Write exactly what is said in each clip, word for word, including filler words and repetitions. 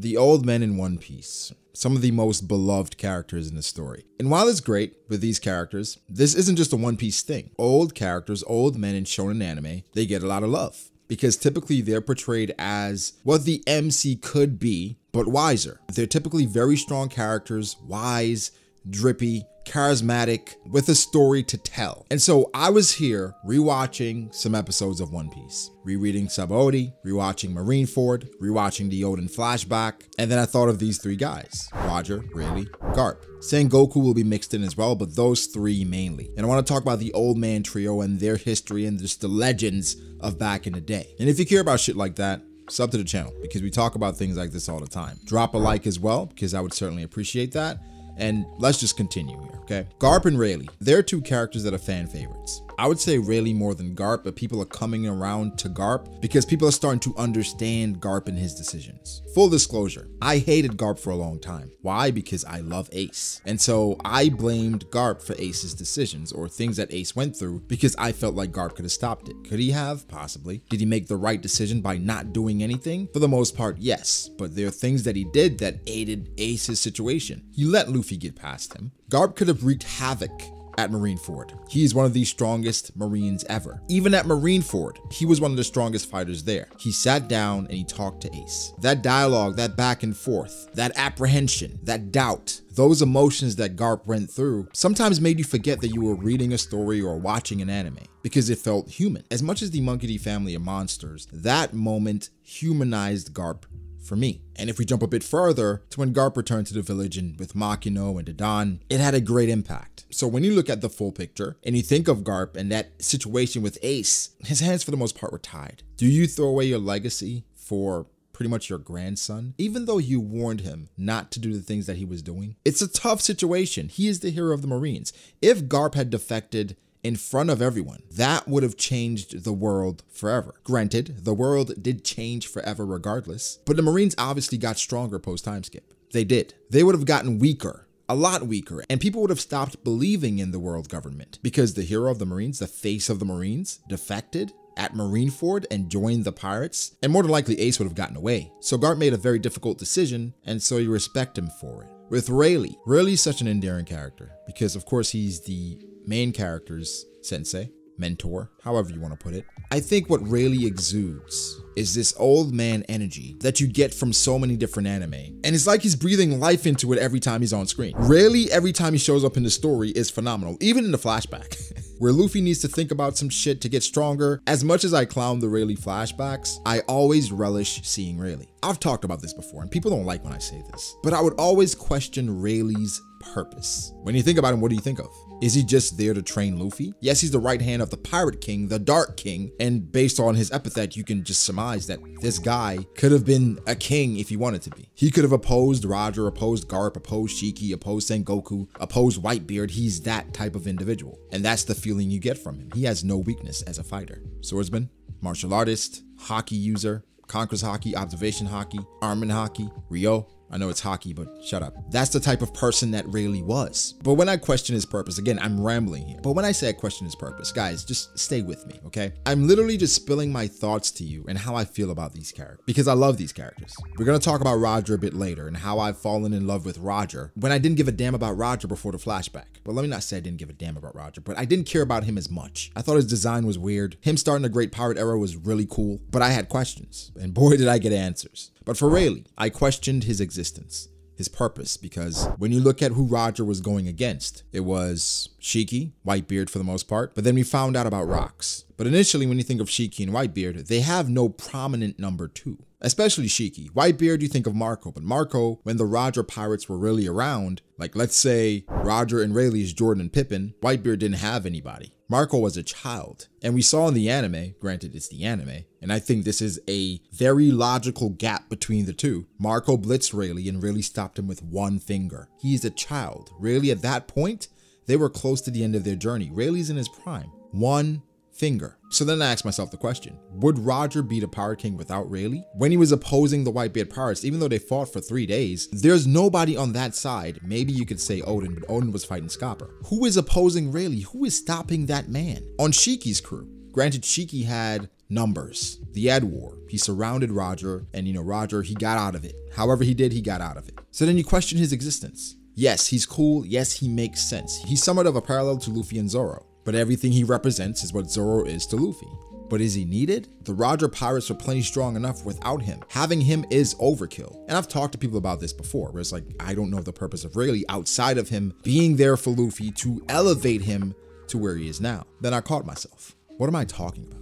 the old men in One Piece, some of the most beloved characters in the story. And while it's great with these characters, this isn't just a One Piece thing. Old characters, old men in shonen anime, they get a lot of love because typically they're portrayed as what the M C could be, but wiser. They're typically very strong characters, wise, drippy, charismatic, with a story to tell. And so I was here rewatching some episodes of One Piece, rereading Sabaody, rewatching Marineford, rewatching the Oden flashback, and then I thought of these three guys, Roger, Rayleigh, Garp. Sengoku will be mixed in as well, but those three mainly. And I want to talk about the old man trio and their history and just the legends of back in the day. And if you care about shit like that, sub to the channel because we talk about things like this all the time. Drop a like as well because I would certainly appreciate that. And let's just continue here, okay? Garp and Rayleigh, they're two characters that are fan favorites. I would say Rayleigh more than Garp, but people are coming around to Garp because people are starting to understand Garp and his decisions. Full disclosure, I hated Garp for a long time. Why? Because I love Ace. And so I blamed Garp for Ace's decisions or things that Ace went through because I felt like Garp could have stopped it. Could he have? Possibly. Did he make the right decision by not doing anything? For the most part, yes. But there are things that he did that aided Ace's situation. He let Luffy get past him. Garp could have wreaked havoc at Marineford. He's one of the strongest Marines ever. Even at Marineford, he was one of the strongest fighters there. He sat down and he talked to Ace. That dialogue, that back and forth, that apprehension, that doubt, those emotions that Garp went through sometimes made you forget that you were reading a story or watching an anime because it felt human. As much as the Monkey D family are monsters, that moment humanized Garp for me. And if we jump a bit further to when Garp returned to the village and with Makino and Dadan, it had a great impact. So when you look at the full picture and you think of Garp and that situation with Ace, his hands for the most part were tied. Do you throw away your legacy for pretty much your grandson, even though you warned him not to do the things that he was doing? It's a tough situation. He is the hero of the Marines. If Garp had defected in front of everyone, that would have changed the world forever. Granted, the world did change forever regardless, but the Marines obviously got stronger post-time skip. They did. They would have gotten weaker, a lot weaker, and people would have stopped believing in the world government because the hero of the Marines, the face of the Marines, defected at Marineford and joined the pirates, and more than likely Ace would have gotten away. So Garp made a very difficult decision, and so you respect him for it. With Rayleigh, Rayleigh's such an endearing character because of course he's the main character's sensei, mentor, however you want to put it. I think what Rayleigh exudes is this old man energy that you get from so many different anime. And it's like he's breathing life into it every time he's on screen. Rayleigh, every time he shows up in the story, is phenomenal, even in the flashback, where Luffy needs to think about some shit to get stronger. As much as I clown the Rayleigh flashbacks, I always relish seeing Rayleigh. I've talked about this before, and people don't like when I say this, but I would always question Rayleigh's purpose. When you think about him, what do you think of? Is he just there to train Luffy? Yes, he's the right hand of the Pirate King, the Dark King, and based on his epithet, you can just surmise that this guy could have been a king if he wanted to be. He could have opposed Roger, opposed Garp, opposed Shiki, opposed Sengoku, opposed Whitebeard. He's that type of individual, and that's the feeling you get from him. He has no weakness as a fighter. Swordsman, martial artist, hockey user, conquers hockey, observation hockey, armin hockey, Ryo. I know it's hockey, but shut up. That's the type of person that Rayleigh was. But when I question his purpose, again, I'm rambling here. But when I say I question his purpose, guys, just stay with me, okay? I'm literally just spilling my thoughts to you and how I feel about these characters because I love these characters. We're gonna talk about Roger a bit later and how I've fallen in love with Roger when I didn't give a damn about Roger before the flashback. Well, let me not say I didn't give a damn about Roger, but I didn't care about him as much. I thought his design was weird. Him starting the Great Pirate Era was really cool, but I had questions and boy, did I get answers. But for Rayleigh, I questioned his existence, his purpose, because when you look at who Roger was going against, it was Shiki, Whitebeard for the most part, but then we found out about Rocks. But initially, when you think of Shiki and Whitebeard, they have no prominent number two, especially Shiki. Whitebeard, you think of Marco, but Marco, when the Roger pirates were really around, like let's say Roger and Rayleigh's Jordan and Pippin, Whitebeard didn't have anybody. Marco was a child, and we saw in the anime, granted it's the anime, and I think this is a very logical gap between the two. Marco blitzed Rayleigh and Rayleigh stopped him with one finger. He's a child. Rayleigh at that point, they were close to the end of their journey. Rayleigh's in his prime. One finger. So then I asked myself the question, would Roger beat a Pirate King without Rayleigh? When he was opposing the Whitebeard Pirates, even though they fought for three days, there's nobody on that side. Maybe you could say Oden, but Oden was fighting Scopper. Who is opposing Rayleigh? Who is stopping that man? On Shiki's crew, granted Shiki had numbers, the Ed War. He surrounded Roger, and you know, Roger, he got out of it. However he did, he got out of it. So then you question his existence. Yes, he's cool. Yes, he makes sense. He's somewhat of a parallel to Luffy and Zoro, but everything he represents is what Zoro is to Luffy. But is he needed? The Roger pirates are plenty strong enough without him. Having him is overkill. And I've talked to people about this before, where it's like, I don't know the purpose of Rayleigh outside of him being there for Luffy to elevate him to where he is now. Then I caught myself. What am I talking about?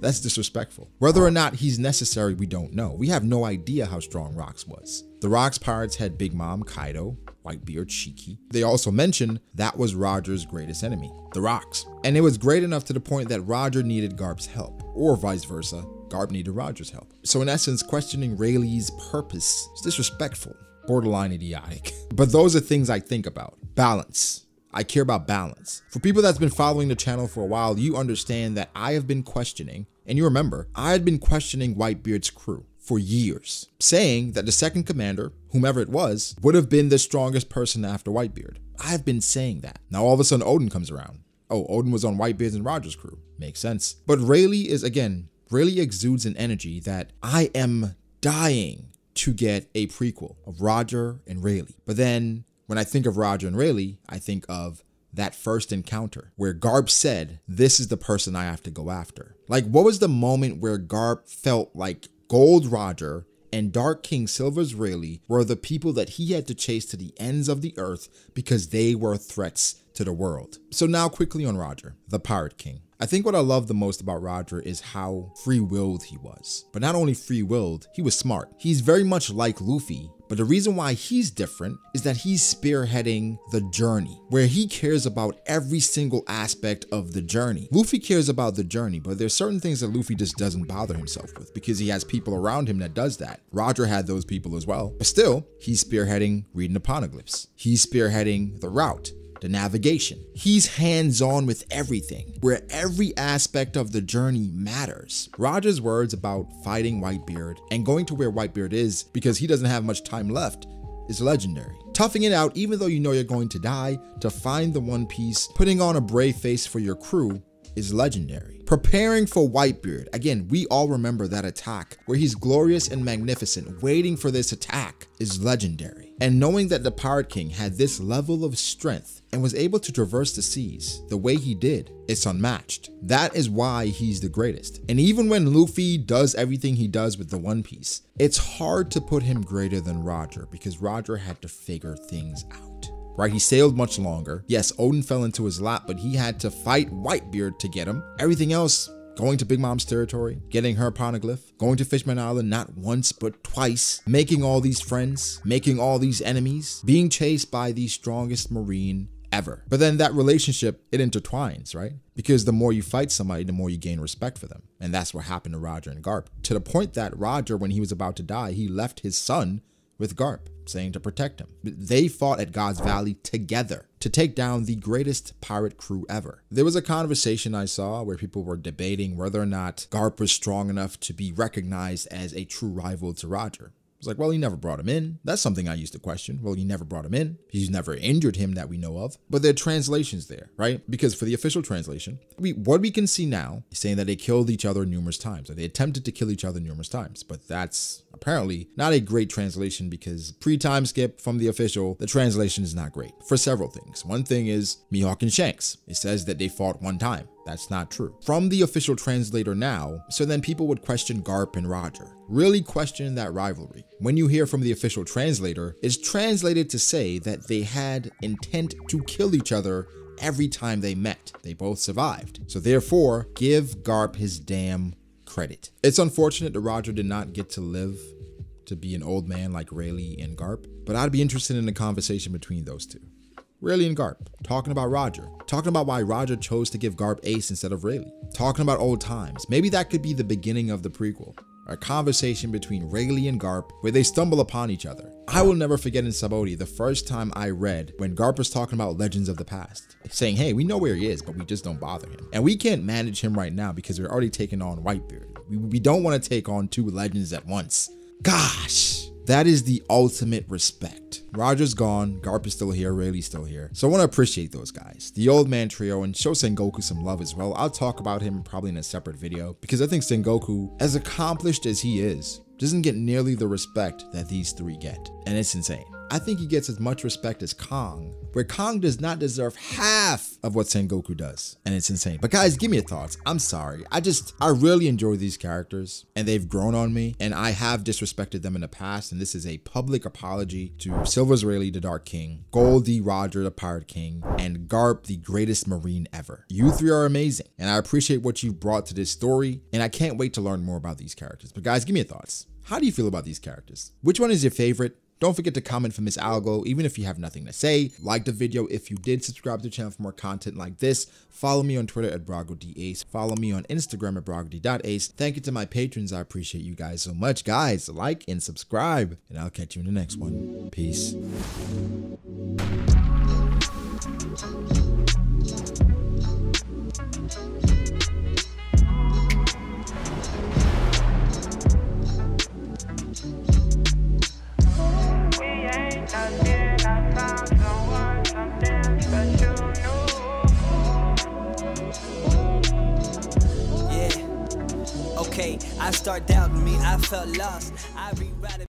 That's disrespectful. Whether or not he's necessary, we don't know. We have no idea how strong Rocks was. The Rocks pirates had Big Mom, Kaido, Whitebeard, Shiki. They also mentioned that was Roger's greatest enemy, the Rocks. And it was great enough to the point that Roger needed Garp's help, or vice versa, Garp needed Roger's help. So in essence, questioning Rayleigh's purpose is disrespectful, borderline idiotic. But those are things I think about. Balance. I care about balance. For people that's been following the channel for a while, you understand that I have been questioning, and you remember, I had been questioning Whitebeard's crew for years, saying that the second commander, whomever it was, would have been the strongest person after Whitebeard. I've been saying that. Now all of a sudden Oden comes around. Oh, Oden was on Whitebeard's and Roger's crew. Makes sense. But Rayleigh is, again, Rayleigh exudes an energy that I am dying to get a prequel of Roger and Rayleigh. But then when I think of Roger and Rayleigh, I think of that first encounter where Garp said, this is the person I have to go after. Like, what was the moment where Garp felt like Gold Roger and Dark King Silvers Rayleigh were the people that he had to chase to the ends of the earth because they were threats to the world? So now quickly on Roger, the Pirate King. I think what I love the most about Roger is how free-willed he was. But not only free-willed, he was smart. He's very much like Luffy, but the reason why he's different is that he's spearheading the journey, where he cares about every single aspect of the journey. Luffy cares about the journey, but there's certain things that Luffy just doesn't bother himself with because he has people around him that does that. Roger had those people as well, but still, he's spearheading reading the Poneglyphs. He's spearheading the route, the navigation. He's hands-on with everything, where every aspect of the journey matters. Roger's words about fighting Whitebeard and going to where Whitebeard is because he doesn't have much time left is legendary. Toughing it out, even though you know you're going to die, to find the One Piece, putting on a brave face for your crew is legendary. Preparing for Whitebeard. Again, we all remember that attack where he's glorious and magnificent, waiting for this attack is legendary. And knowing that the Pirate King had this level of strength and was able to traverse the seas the way he did, it's unmatched. That is why he's the greatest. And even when Luffy does everything he does with the One Piece, it's hard to put him greater than Roger because Roger had to figure things out. Right, he sailed much longer. Yes, Oden fell into his lap, but he had to fight Whitebeard to get him. Everything else, going to Big Mom's territory, getting her Poneglyph, going to Fishman Island not once but twice, making all these friends, making all these enemies, being chased by the strongest marine ever. But then that relationship, it intertwines, right? Because the more you fight somebody, the more you gain respect for them. And that's what happened to Roger and Garp. To the point that Roger, when he was about to die, he left his son with Garp, saying to protect him. They fought at God's Valley together to take down the greatest pirate crew ever. There was a conversation I saw where people were debating whether or not Garp was strong enough to be recognized as a true rival to Roger. It's like, well, he never brought him in. That's something I used to question. Well, he never brought him in. He's never injured him that we know of. But there are translations there, right? Because for the official translation, we, what we can see now is saying that they killed each other numerous times, or they attempted to kill each other numerous times. But that's apparently not a great translation because pre-time skip from the official, the translation is not great for several things. One thing is Mihawk and Shanks. It says that they fought one time. That's not true. From the official translator now, so then people would question Garp and Roger. Really question that rivalry. When you hear from the official translator, it's translated to say that they had intent to kill each other every time they met. They both survived. So therefore, give Garp his damn credit. It's unfortunate that Roger did not get to live to be an old man like Rayleigh and Garp, but I'd be interested in the conversation between those two. Rayleigh and Garp, talking about Roger, talking about why Roger chose to give Garp Ace instead of Rayleigh, talking about old times. Maybe that could be the beginning of the prequel, a conversation between Rayleigh and Garp where they stumble upon each other. I will never forget in Sabaody the first time I read when Garp was talking about legends of the past, saying, hey, we know where he is, but we just don't bother him. And we can't manage him right now because we're already taking on Whitebeard. We, we don't want to take on two legends at once. Gosh. That is the ultimate respect. Roger's gone, Garp is still here, Rayleigh's still here. So I want to appreciate those guys, the old man trio, and show Sengoku some love as well. I'll talk about him probably in a separate video, because I think Sengoku, as accomplished as he is, doesn't get nearly the respect that these three get, and it's insane. I think he gets as much respect as Kong, where Kong does not deserve half of what Sengoku does, and it's insane. But guys, give me your thoughts. I'm sorry. I just, I really enjoy these characters, and they've grown on me, and I have disrespected them in the past, and this is a public apology to Silvers Rayleigh, the Dark King, Gold D. Roger, the Pirate King, and Garp, the greatest Marine ever. You three are amazing, and I appreciate what you brought to this story, and I can't wait to learn more about these characters. But guys, give me your thoughts. How do you feel about these characters? Which one is your favorite? Don't forget to comment for Miss Algo, even if you have nothing to say. Like the video if you did. Subscribe to the channel for more content like this. Follow me on Twitter at Brogo D Ace. Follow me on Instagram at Brogo D dot Ace. Thank you to my patrons. I appreciate you guys so much. Guys, like and subscribe, and I'll catch you in the next one. Peace. I start doubting me, I felt lost, I rewrite it.